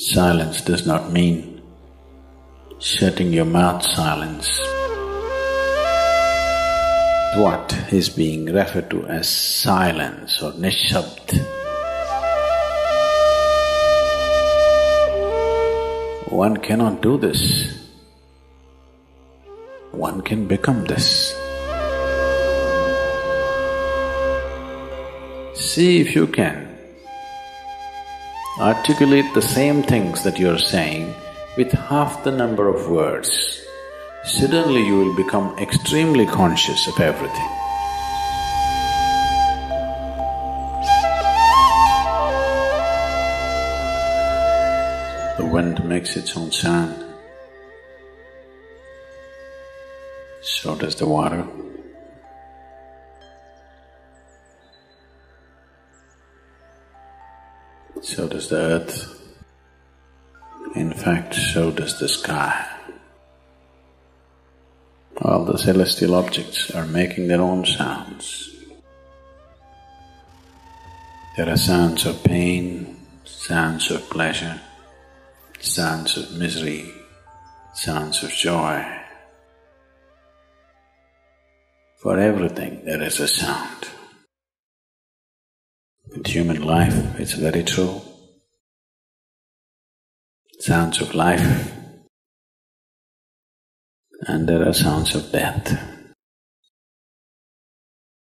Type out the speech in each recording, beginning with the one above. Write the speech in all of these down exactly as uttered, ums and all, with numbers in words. Silence does not mean shutting your mouth silence. What is being referred to as silence or nishabda? One cannot do this. One can become this. See if you can articulate the same things that you are saying with half the number of words. Suddenly you will become extremely conscious of everything. The wind makes its own sound. So does the water. So does the earth. In fact, so does the sky. All the celestial objects are making their own sounds. There are sounds of pain, sounds of pleasure, sounds of misery, sounds of joy. For everything there is a sound. In human life, it's very true. Sounds of life, and there are sounds of death,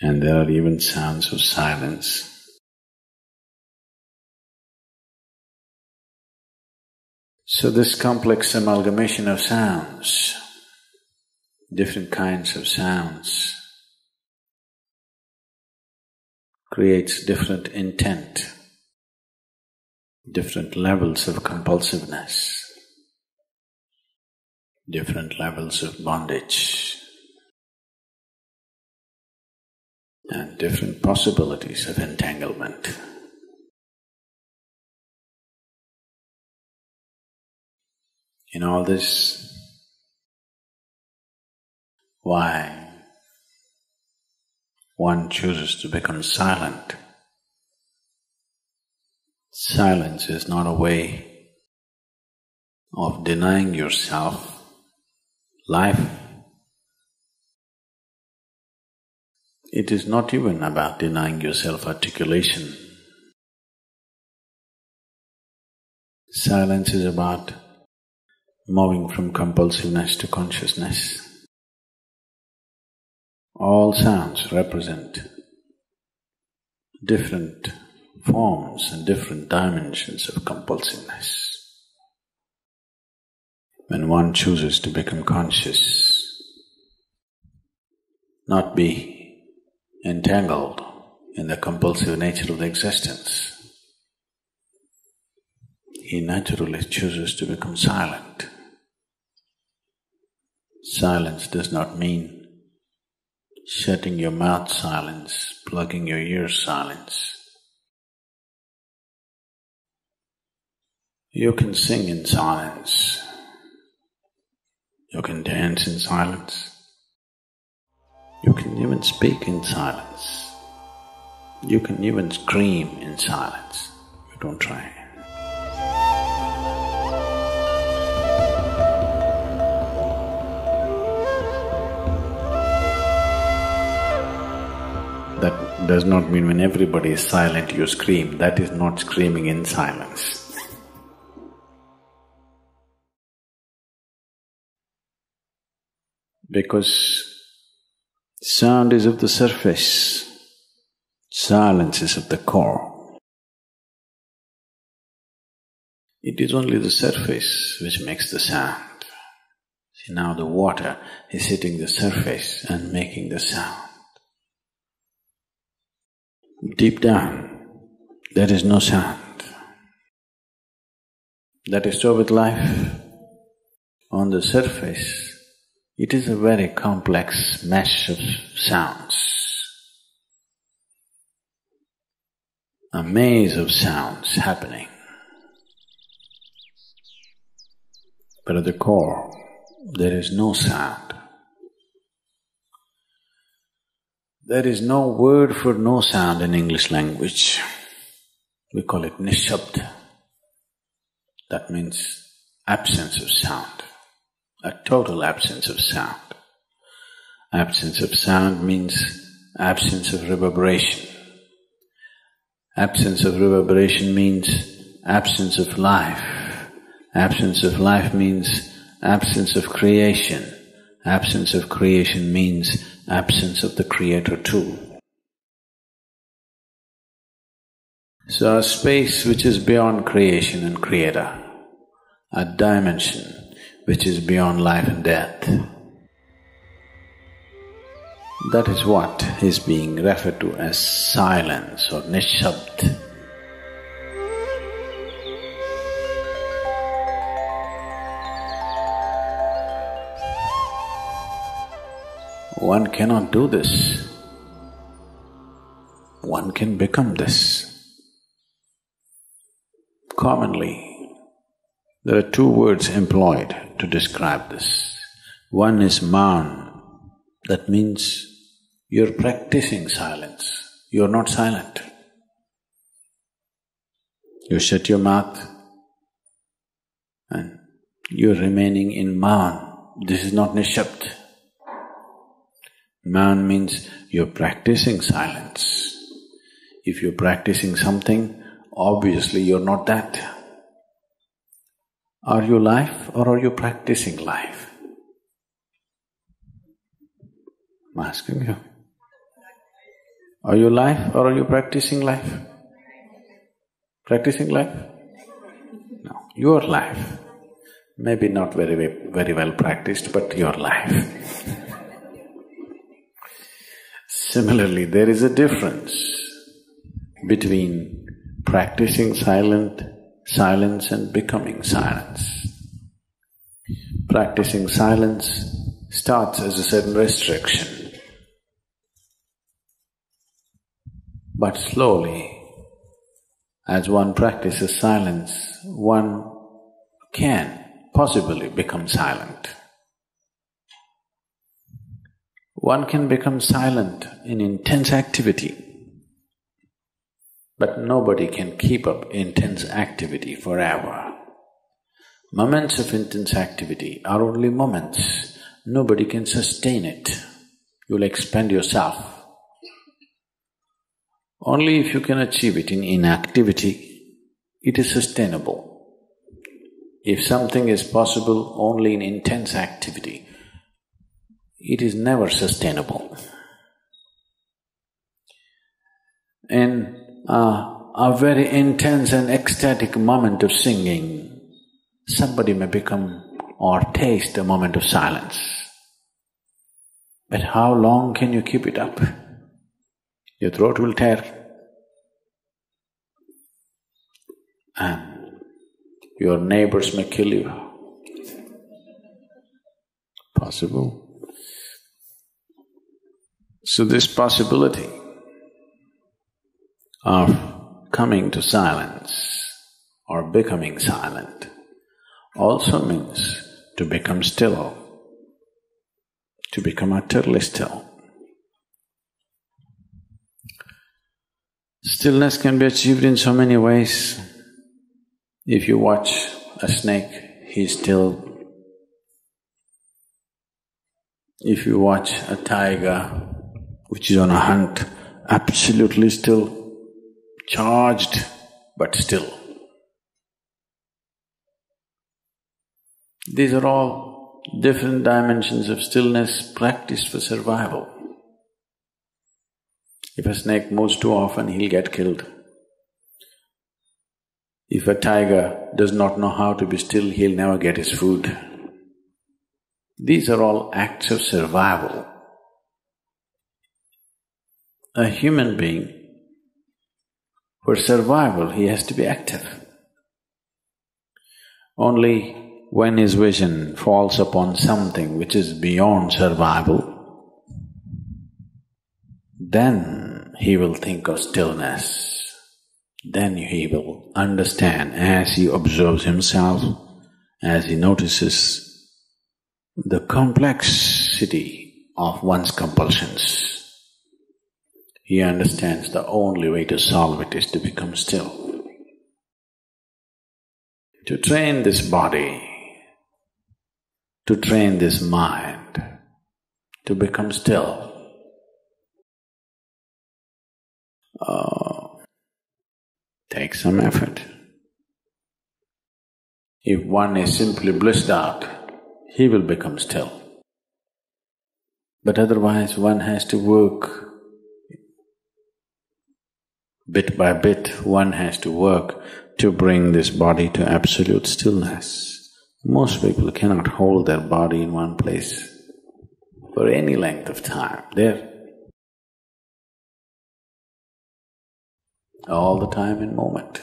and there are even sounds of silence. So this complex amalgamation of sounds, different kinds of sounds, creates different intent, different levels of compulsiveness, different levels of bondage, and different possibilities of entanglement. In all this, why one chooses to become silent. Silence is not a way of denying yourself life. It is not even about denying yourself articulation. Silence is about moving from compulsiveness to consciousness. All sounds represent different forms and different dimensions of compulsiveness. When one chooses to become conscious, not be entangled in the compulsive nature of the existence, he naturally chooses to become silent. Silence does not mean shutting your mouth silence, plugging your ears silence. You can sing in silence. You can dance in silence. You can even speak in silence. You can even scream in silence. You don't try. That does not mean when everybody is silent you scream. That is not screaming in silence. Because sound is of the surface, silence is of the core. It is only the surface which makes the sound. See, now the water is hitting the surface and making the sound. Deep down, there is no sound. That is so with life. On the surface, it is a very complex mesh of sounds, a maze of sounds happening. But at the core, there is no sound. There is no word for no sound in English language. We call it nishabda. That means absence of sound, a total absence of sound. Absence of sound means absence of reverberation. Absence of reverberation means absence of life. Absence of life means absence of creation. Absence of creation means absence of the creator too. So a space which is beyond creation and creator, a dimension which is beyond life and death, that is what is being referred to as silence or nishabda. One cannot do this. One can become this. Commonly, there are two words employed to describe this. One is man. That means you're practicing silence, you're not silent. You shut your mouth and you're remaining in man. This is not nishabda. Man means you're practicing silence. If you're practicing something, obviously you're not that. Are you life or are you practicing life? I'm asking you. Are you life or are you practicing life? Practicing life? No, you are life. Maybe not very, very well practiced, but you are life. Similarly, there is a difference between practicing silent, silence and becoming silence. Practicing silence starts as a certain restriction. But slowly, as one practices silence, one can possibly become silent. One can become silent in intense activity, but nobody can keep up intense activity forever. Moments of intense activity are only moments. Nobody can sustain it. You'll expend yourself. Only if you can achieve it in inactivity, it is sustainable. If something is possible only in intense activity, it is never sustainable. In uh, a very intense and ecstatic moment of singing, somebody may become or taste a moment of silence. But how long can you keep it up? Your throat will tear, and your neighbors may kill you. Possible. So this possibility of coming to silence or becoming silent also means to become still, to become utterly still. Stillness can be achieved in so many ways. If you watch a snake, he's still. If you watch a tiger which is on a hunt, absolutely still, charged but still. These are all different dimensions of stillness practiced for survival. If a snake moves too often, he'll get killed. If a tiger does not know how to be still, he'll never get his food. These are all acts of survival. A human being, for survival, he has to be active. Only when his vision falls upon something which is beyond survival, then he will think of stillness. Then he will understand as he observes himself, as he notices the complexity of one's compulsions. He understands the only way to solve it is to become still. to train this body, to train this mind, to become still. Oh, take some effort. If one is simply blissed out, he will become still. But otherwise one has to work. Bit by bit, one has to work to bring this body to absolute stillness. Most people cannot hold their body in one place for any length of time. They're all the time in moment.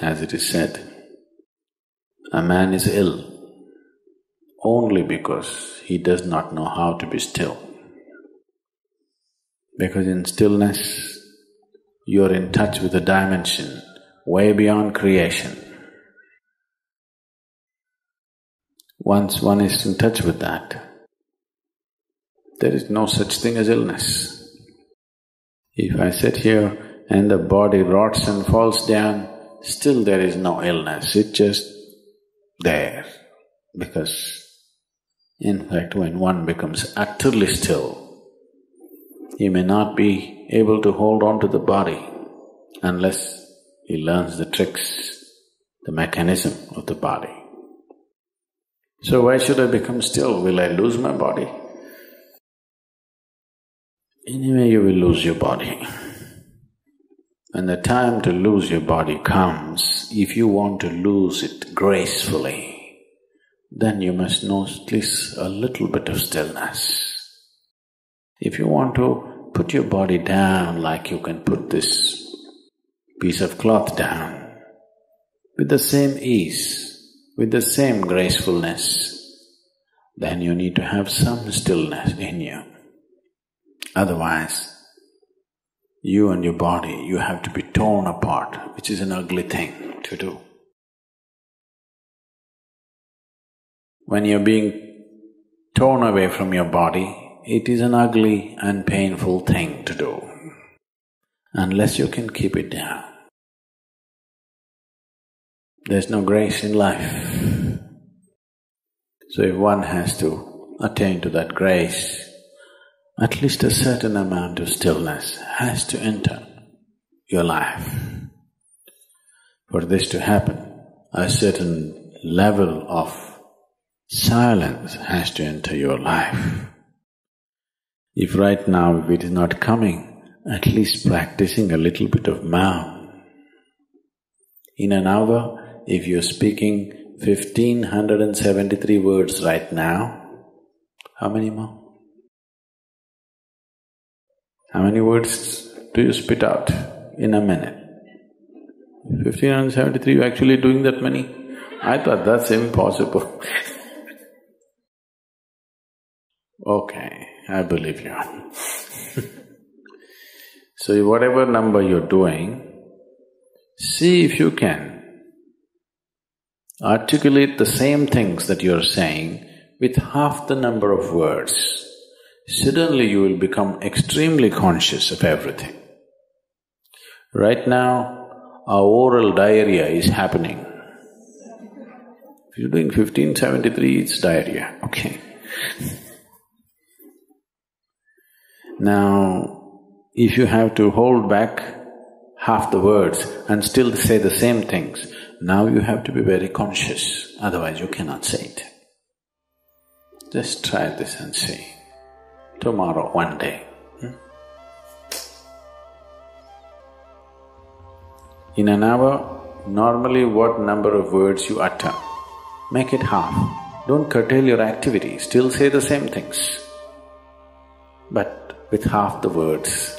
As it is said, a man is ill only because he does not know how to be still. Because in stillness, you are in touch with a dimension way beyond creation. Once one is in touch with that, there is no such thing as illness. If I sit here and the body rots and falls down, still there is no illness, it's just there. Because in fact, when one becomes utterly still, he may not be able to hold on to the body unless he learns the tricks, the mechanism of the body. So why should I become still? Will I lose my body? Anyway, you will lose your body. When the time to lose your body comes, if you want to lose it gracefully, then you must know at least a little bit of stillness. If you want to put your body down like you can put this piece of cloth down, with the same ease, with the same gracefulness, then you need to have some stillness in you. Otherwise, you and your body, you have to be torn apart, which is an ugly thing to do. When you're being torn away from your body, it is an ugly and painful thing to do, unless you can keep it down. There's no grace in life. So if one has to attain to that grace, at least a certain amount of stillness has to enter your life. For this to happen, a certain level of silence has to enter your life. If right now if it is not coming, at least practicing a little bit of mouth. In an hour, if you're speaking fifteen hundred and seventy-three words right now, how many more? How many words do you spit out in a minute? Fifteen hundred and seventy-three, you're actually doing that many? I thought that's impossible. Okay, I believe you. So whatever number you're doing, see if you can articulate the same things that you're saying with half the number of words. Suddenly you will become extremely conscious of everything. Right now, our oral diarrhea is happening. If you're doing fifteen seventy-three, it's diarrhea, okay. Now, if you have to hold back half the words and still say the same things, now you have to be very conscious, otherwise you cannot say it. Just try this and see. Tomorrow, one day. Hmm? In an hour, normally what number of words you utter? Make it half. Don't curtail your activity, still say the same things. But with half the words,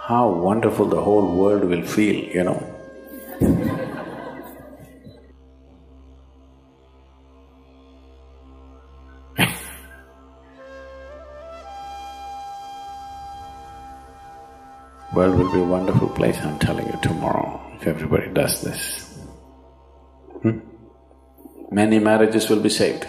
how wonderful the whole world will feel, you know. World will be a wonderful place, I'm telling you, tomorrow, if everybody does this. Hmm? Many marriages will be saved.